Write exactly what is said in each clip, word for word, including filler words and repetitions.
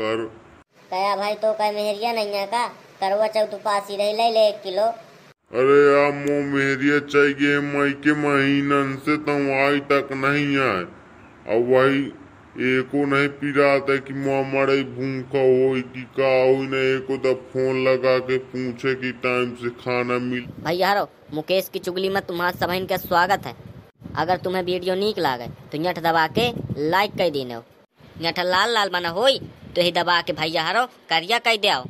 कर कया भाई तो का मेहरिया नहीं का करवा चौथ उपास ही रही ले एक किलो। अरे आप मो मेहरिया चाहिए मई के महीनन से तो आई तक नहीं आए और वही एको नहीं पिरात है कि मुआ मरे भूखा हो कि का हो न एको द फोन लगा के पूछे कि टाइम से खाना मिल। भाई यारो मुकेश की चुगली में तुम्हारा सभी का स्वागत है। अगर तुम्हें वीडियो नीक लागे तो नट दबा के लाइक कर देने नट लाल लाल बना होई तो ही दबा के भैया हरो करिया कह दे आओ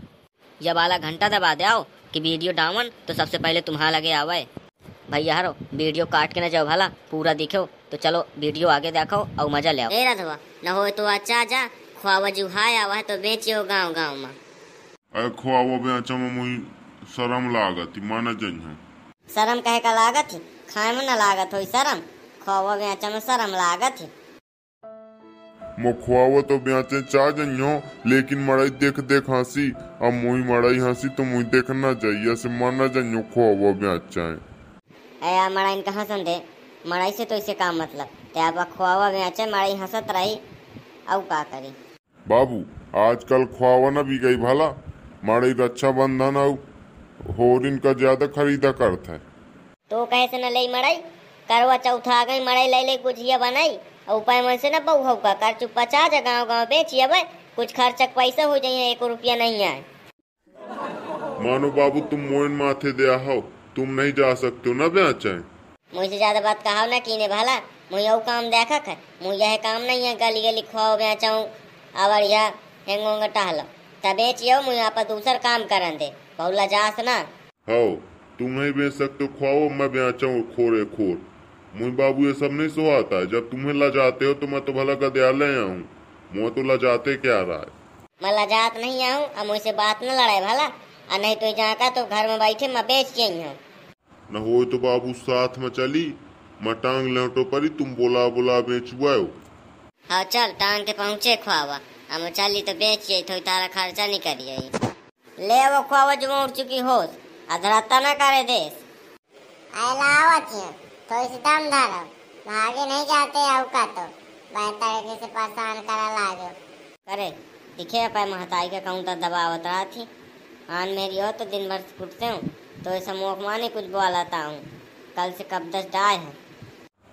या वाला घंटा दबा दे आओ कि वीडियो डाउन तो सबसे पहले तुम्हारा लगे आवे। भैया हरो वीडियो काट के न जाओ भला पूरा दिखो तो चलो वीडियो आगे देखो और मजा ले आओ। न हो तो अच्छा जा खुआवा जुहाय आवा तो बेचियो गाँव गाँव में खुआवा बेचा में शर्म लागत माना जन शर्म कहे का लागत खाए में न लागत हो शर्म खुआवा बेचा में शर्म लागत है। मुखुआवा तो ब्याचे चाह जइयो लेकिन मड़ई देख देख हंसी अब मुई मड़ई हंसी तो मुई देखना चाहिए से माना जइयो खुआवा ब्याचा है। अया मड़ई कहां संदे मड़ई से तो इसे का मतलब ते अब खुआवा ब्याचे मड़ई हंसत रही औ का करी। बाबू आजकल खुआवा न भी गई भला मड़ई रक्षाबंधन औ होरिन का ज्यादा खरीदा करता है तो कैसे न ले मड़ई करवा चौथा आ गई मड़ई ले ले गुजिया बनाई उपाय मन से न बहु का कर चुप पचा जा गाँव गाँव बेची अब कुछ खर्चक पैसा हो जाए एक रुपया नहीं आए। मानो बाबू तुम मोइन माथे दिया हो तुम नहीं जा सकते हो न ब्याच मुझसे ज्यादा बात कहा न कीने भला मुझे और काम देखा है मुझे यह काम नहीं है गली गली खुआओ बेचाऊ आवर या हेंगोंग टहलो तब बेचियो मुझे आप दूसर काम करन दे बहुला जास न हो तुम नहीं बेच सकते खुआओ मैं बेचाऊ खोरे खोर मुझे बाबू ये सब नहीं सो आता है। जब तुम्हें लजाते हो तो मैं तो भला का दयालय आऊँ मुँह तो लजाते क्या रहा है मैं लजात नहीं आऊँ और मुझसे बात न लड़ाए भला और नहीं तो जहाँ का तो घर में बैठे मैं बेच के ही हूँ न हो तो बाबू साथ में चली मैं टांग लौटो परी तुम बोला बोला बेचुआ हो हाँ चल टांग के पहुँचे खुआवा हम चली तो बेच के तो तारा खर्चा नहीं करिए ले वो खुआवा जुआ उड़ चुकी होश अधरता न करे देश तो इस दम धरो भागे नहीं जाते औका तो बैठे से परेशान करा लागो करे दिखे पाए महताई के काउंटर दबावत रहा थी आन मेरी हो तो दिन भर कुटते हूँ तो ऐसा मोख माने कुछ बोलाता हूँ कल से कब्दस डाय है।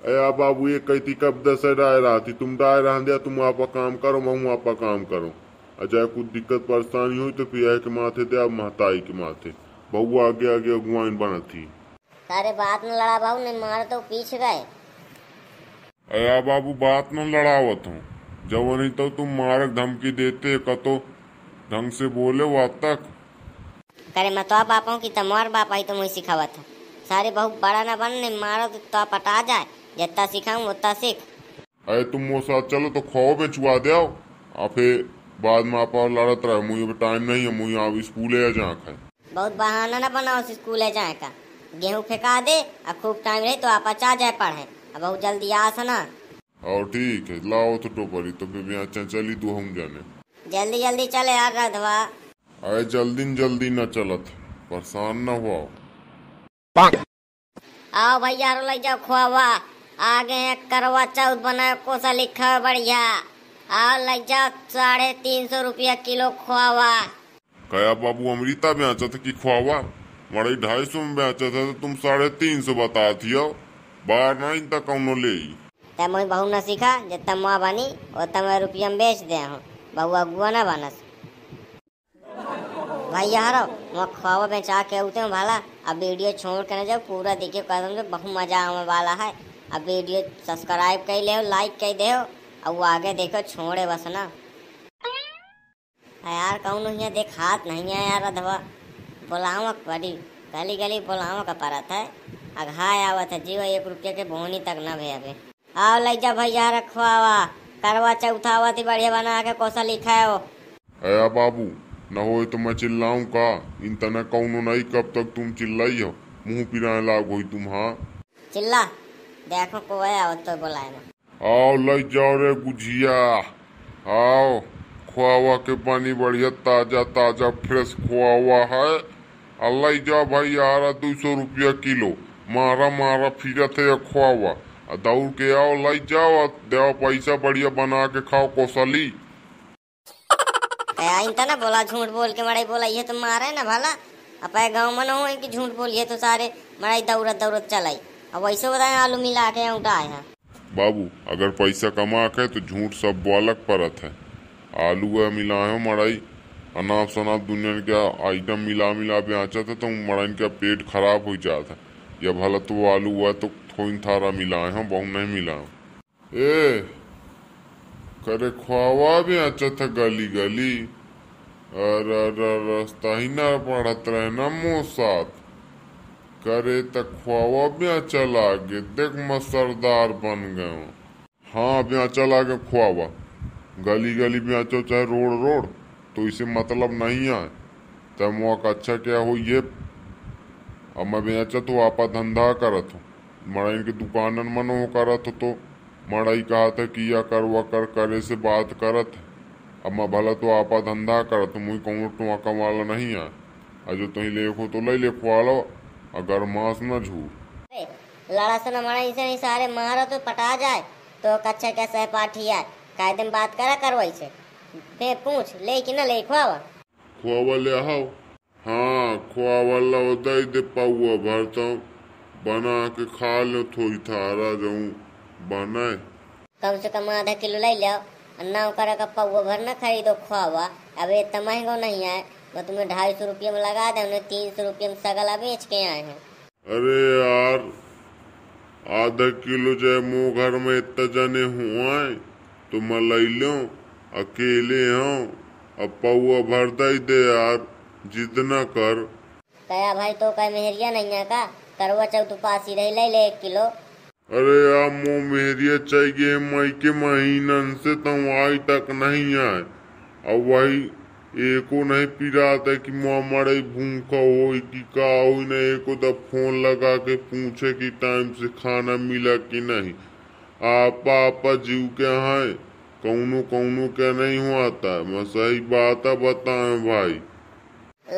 अया बाबू ये कहती कब्दस है डाय रहा थी तुम डाय रहा दिया तुम आपका काम करो मैं आपका काम करो अजय कुछ दिक्कत परेशानी हुई तो पिया के माथे दे आप महताई के माथे बहु आगे आगे अगुवाइन बना थी अरे बात न लड़ा बाबू नहीं मारे तो पीछे गए। अरे बाबू बात न लड़ावत हूँ जब नहीं तो तुम मारे धमकी देते कतो ढंग से बोले वो अब तक करे मैं तो बापा की तमार बापा ही तो मुझे सिखावा था सारे बहुत बड़ा ना बन नहीं मारो तो, तो पटा जाए जितना सिखाऊं उतना सीख। अरे तुम वो साथ चलो तो खो में चुआ दे आओ आप बाद में आप लड़त रहे मुझे टाइम नहीं है मुझे आप स्कूल है जहाँ का बहुत बहाना ना बनाओ स्कूल है जहाँ का गेहूँ फेंका दे अब खूब टाइम रहे तो आप अचा जाए पढ़े अब बहुत जल्दी आस ना और ठीक है लाओ तो टोपरी तो चली दो हम जाने जल्दी जल्दी चले यार रधवा अरे जल्दी जल्दी न चलत परेशान न हो आओ भैया रो ले जाओ खुआवा आगे है करवा चौथ बनाओ कोसा लिखा बढ़िया आओ ले जाओ साढ़े तीन सौ रुपया किलो खुआवा। कया बाबू अमृता में आचा था की खुआवा मड़ई ढाई सौ में बेचा था तो तुम साढ़े तीन सौ बता थी बार नहीं तक कौनो ले मुझे बहू न सीखा जितना माँ बनी उतना मैं रुपया में बेच दे हूँ बहुआ गुआ न बनस। भैया हरो मैं खुआवा बेचा के उते हूँ भला अब वीडियो छोड़ कर जाओ पूरा देखिए कसम से बहुत मजा आने वाला है अब वीडियो सब्सक्राइब कर ले लाइक कर दे और वो आगे देखो छोड़े बस ना यार कौन यहाँ देख हाथ नहीं है यार अधवा बोलावक पड़ी गली गली बोलावक पड़त है अघाय आवत है जीव एक रुपया के बोहनी तक न भेबे आओ ले जा भैया रखवावा करवा चौथा आवती बढ़िया बना के कोसा लिखाओ। अया बाबू न हो तो मैं चिल्लाऊं का इन तना कौनो नहीं कब तक तुम चिल्लाई हो मुंह पिराने लाग होई तुम हां चिल्ला देखो कोई आवत तो बोलाए ना आओ ले जाओ रे गुजिया आओ खुआवा के पानी बढ़िया ताजा ताजा फ्रेश खुआवा है अल्लाह जा भाई आ रहा दो सौ रुपया किलो मारा मारा फिरत है खुआवा दौड़ के आओ लाई जाओ दे पैसा बढ़िया बना के खाओ कोसली। आइनता ना बोला झूठ बोल के मराई बोला ये तो मारा है ना भला। अब गाँव में हो कि झूठ बोलिए तो सारे मराई दौड़त दौड़त चलाई। अब वैसे बताए आलू मिला के औटा है बाबू, अगर पैसा कमा के तो झूठ सब बोलक पड़त है। आलू है मिला है मराई अनाप शनाप दुनिया के आइटम मिला मिला बेचा था तो मराइन का पेट खराब हो जाता है। या भला तो आलू हुआ तो थोड़ी थारा मिलाए हो बहु नहीं मिलाए। ए करे खुआवा बेचा था गली गली अरे रास्ता ही ना पड़त रहे ना मोह साथ करे तो खुआवा बेचा लागे देख मसरदार बन गए। हाँ बेचा लागे खुआवा गली गली बेचो चाहे रोड रोड तो इसे मतलब नहीं आए तब मौका अच्छा क्या हो ये। अब मैं बेचा तो आपा धंधा करत हूँ मरा इनके दुकान मनो करत हो तो मराई कहा था कि या कर वा कर करे से बात करत। अब मैं भला तो आपा धंधा करत मुई कहूँ टुआ कमाला नहीं आए अजो तुम तो लेखो तो ले ले खुआ लो अगर मांस न झूठ लड़ा से न मरा इसे नहीं सारे मारा तो पटा जाए तो कच्चा क्या सह पाठी आए कायदे में बात करा करवाई से बे पूछ ले कि ना ले खुआवा खुआवा ले आओ। हाँ खुआवा लाओ दे दे पाऊआ भरता हूँ बना के खा लो थोड़ी थारा जाऊँ बनाए कम से कम आधा किलो ले लो अन्ना करा का पाऊआ भर ना खरीदो खुआवा। अब इतना महंगा नहीं आए मैं तुम्हें ढाई सौ रुपये में लगा दे उन्हें तीन सौ रुपये में सगला बेच के आए हैं। अरे यार आधा किलो जय मुँह घर में इतना जने हुआ तो मैं लई लो अकेले हूँ। अब पौआ भर दई दे यार जितना कर कया भाई तो कह मेहरिया नहीं है का करवा चौ तू पास ही रही ले ले एक किलो। अरे यार मो मेहरिया चाहिए मई के महीनन से तो आई तक नहीं आए। अब वही एको नहीं पिराता कि माँ मरे भूखा हो कि का हो न एको दब फोन लगा के पूछे कि टाइम से खाना मिला कि नहीं। आपा आपा जीव के है कौनो कौनो के नहीं हुआ था मैं सही बात बताए भाई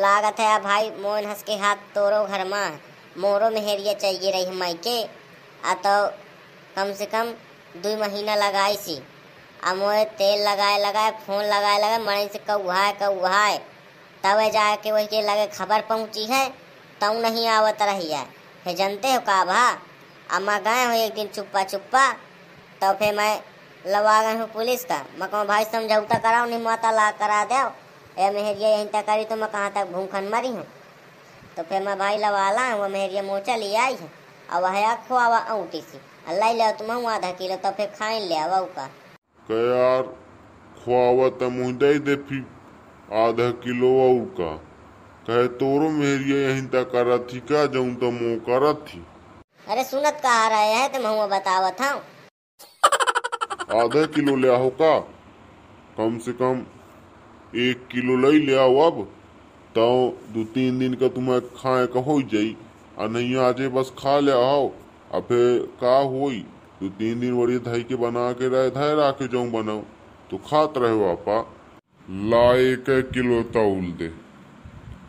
लागत है भाई मोहन हंस के हाथ तोरो घर में मोरो मेहरिया चाहिए रही माई के आ तो कम से कम दो महीना लगाई सी आ मोहे तेल लगाए लगाए फोन लगाए लगाए मरे से कौहाए कौहाए तब जाके वही के लगे खबर पहुंची है तब नहीं आवत रही है। फिर जानते हो का भा अम्मा गए हो एक दिन चुप्पा चुप्पा तो फिर मैं लवा गई हूँ पुलिस का। मैं कहूँ भाई समझौता कराओ नहीं माता ला करा दो या मेहरिया यहीं तक करी तो मैं कहाँ तक भूखन मरी हूँ। तो फिर मैं भाई लवा ला वह मेहरिया मोचा ले आई है और वह खुआवा औटी सी लाई लो तुम आधा किलो तो फिर खाई ले आओ का यार खुआवा तो मुझे दे फिर आधा किलो और का कहे तोरो मेहरिया यहीं तक करा थी क्या जाऊँ तो मुँह करा थी। अरे सुनत कहा रहे है तो महुआ बतावत हूँ आधा किलो ले आओ का कम से कम एक किलो ले ले आओ। अब तो दो तीन दिन का तुम्हें खाए का हो जाई और नहीं आजे बस खा ले आओ। अब का होई दो तीन दिन वरी धाई के बना के रहे धाई रा के जाऊँ बनाओ तो खात रहो आपा ला एक किलो तौल दे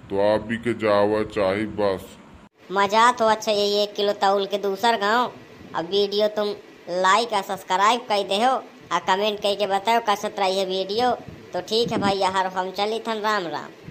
तो आप भी के जावा चाहे बस मजा तो अच्छा यही एक किलो तौल के दूसर गाँव। अब वीडियो तुम लाइक और सब्सक्राइब कर दे हो और कमेंट करके बताओ कैसे रही है वीडियो। तो ठीक है भैया हर हम चली थन राम राम।